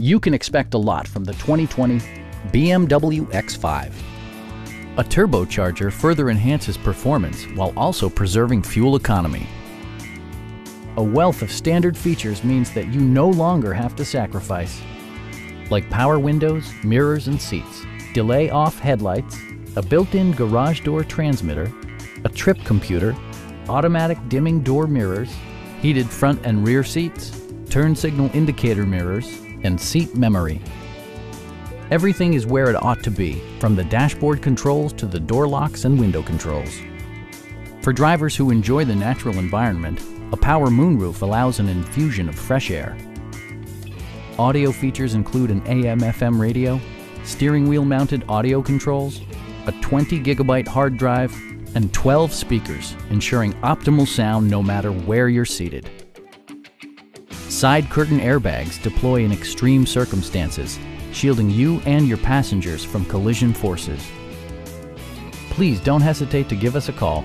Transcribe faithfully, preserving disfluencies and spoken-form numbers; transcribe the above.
you can expect a lot from the twenty twenty B M W X five. A turbocharger further enhances performance while also preserving fuel economy. A wealth of standard features means that you no longer have to sacrifice, like power windows, mirrors and seats, delay-off headlights, a built-in garage door transmitter, a trip computer, automatic dimming door mirrors, heated front and rear seats, turn signal indicator mirrors, and seat memory. Everything is where it ought to be, from the dashboard controls to the door locks and window controls. For drivers who enjoy the natural environment, a power moonroof allows an infusion of fresh air. Audio features include an A M F M radio, steering wheel mounted audio controls, a twenty gigabyte hard drive, and twelve speakers, ensuring optimal sound no matter where you're seated. Side curtain airbags deploy in extreme circumstances, shielding you and your passengers from collision forces. Please don't hesitate to give us a call.